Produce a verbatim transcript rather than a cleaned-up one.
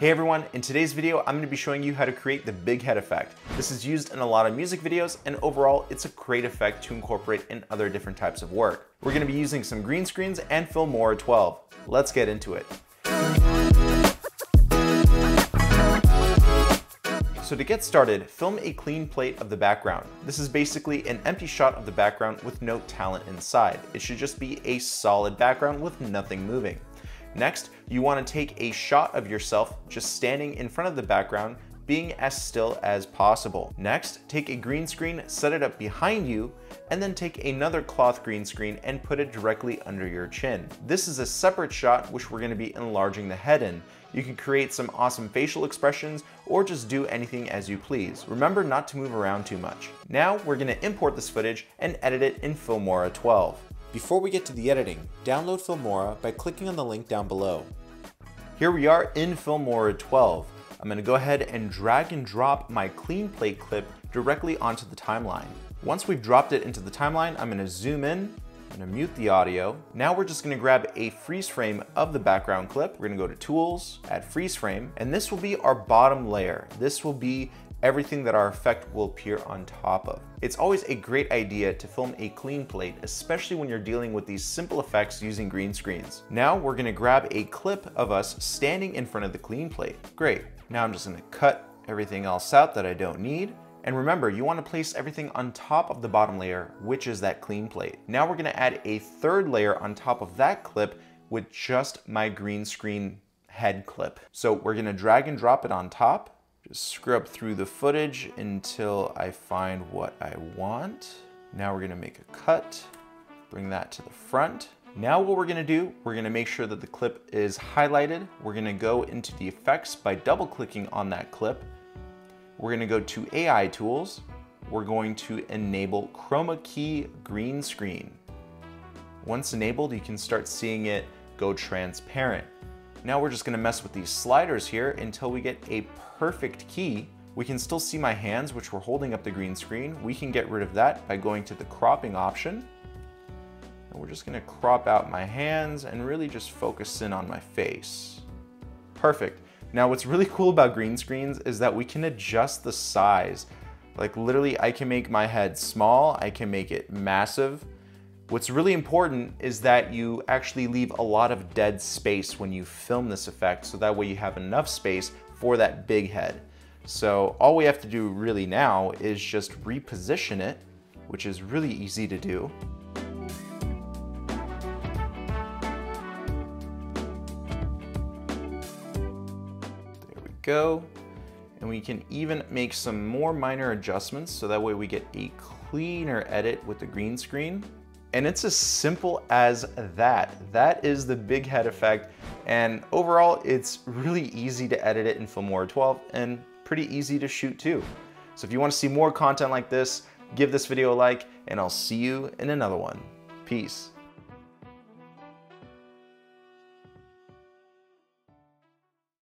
Hey everyone, in today's video, I'm gonna be showing you how to create the big head effect. This is used in a lot of music videos, and overall, it's a great effect to incorporate in other different types of work. We're gonna be using some green screens and Filmora twelve. Let's get into it. So to get started, film a clean plate of the background. This is basically an empty shot of the background with no talent inside. It should just be a solid background with nothing moving. Next, you want to take a shot of yourself just standing in front of the background, being as still as possible. Next, take a green screen, set it up behind you, and then take another cloth green screen and put it directly under your chin. This is a separate shot which we're going to be enlarging the head in. You can create some awesome facial expressions or just do anything as you please. Remember not to move around too much. Now we're going to import this footage and edit it in Filmora twelve. Before we get to the editing, download Filmora by clicking on the link down below. Here we are in Filmora twelve. I'm going to go ahead and drag and drop my clean plate clip directly onto the timeline. Once we've dropped it into the timeline, I'm going to zoom in, I'm going to mute the audio. Now we're just going to grab a freeze frame of the background clip. We're going to go to Tools, add Freeze Frame, and this will be our bottom layer. This will be everything that our effect will appear on top of. It's always a great idea to film a clean plate, especially when you're dealing with these simple effects using green screens. Now we're gonna grab a clip of us standing in front of the clean plate. Great. Now I'm just gonna cut everything else out that I don't need. And remember, you wanna place everything on top of the bottom layer, which is that clean plate. Now we're gonna add a third layer on top of that clip with just my green screen head clip. So we're gonna drag and drop it on top. Just scrub through the footage until I find what I want. Now we're gonna make a cut, bring that to the front. Now what we're gonna do, we're gonna make sure that the clip is highlighted. We're gonna go into the effects by double clicking on that clip. We're gonna go to A I tools. We're going to enable Chroma Key Green Screen. Once enabled, you can start seeing it go transparent. Now we're just gonna mess with these sliders here until we get a perfect key. We can still see my hands, which were holding up the green screen. We can get rid of that by going to the cropping option. And we're just gonna crop out my hands and really just focus in on my face. Perfect. Now what's really cool about green screens is that we can adjust the size. Like literally I can make my head small, I can make it massive. What's really important is that you actually leave a lot of dead space when you film this effect, so that way you have enough space for that big head. So all we have to do really now is just reposition it, which is really easy to do. There we go. And we can even make some more minor adjustments, so that way we get a cleaner edit with the green screen. And it's as simple as that. That is the big head effect. And overall, it's really easy to edit it in Filmora twelve and pretty easy to shoot too. So if you want to see more content like this, give this video a like, and I'll see you in another one. Peace.